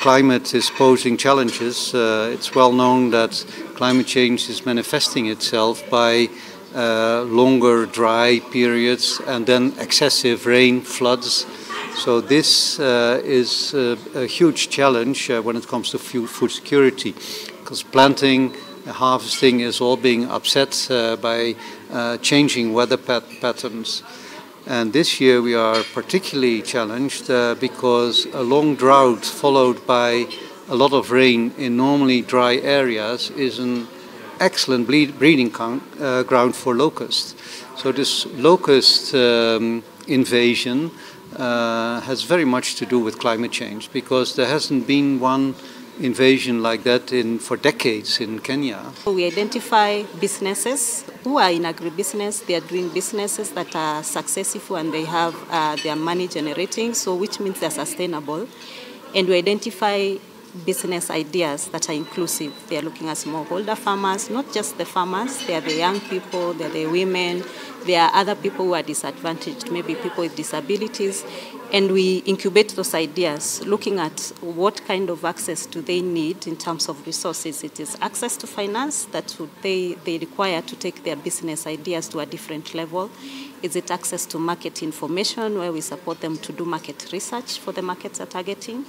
climate is posing challenges, it's well known that climate change is manifesting itself by longer dry periods and then excessive rain, floods. So this is a huge challenge when it comes to food security, because planting, harvesting is all being upset by changing weather patterns. And this year we are particularly challenged because a long drought followed by a lot of rain in normally dry areas is an excellent breeding ground for locusts. So this locust invasion has very much to do with climate change, because there hasn't been one invasion like that for decades in Kenya. We identify businesses who are in agribusiness. They are doing businesses that are successful and they have their money generating, so which means they're sustainable. And we identify business ideas that are inclusive. They are looking at smallholder farmers, not just the farmers, they are the young people, they are the women, there are other people who are disadvantaged, maybe people with disabilities, and we incubate those ideas, looking at what kind of access do they need in terms of resources. It is access to finance that they require to take their business ideas to a different level. Is it access to market information, where we support them to do market research for the markets they're targeting?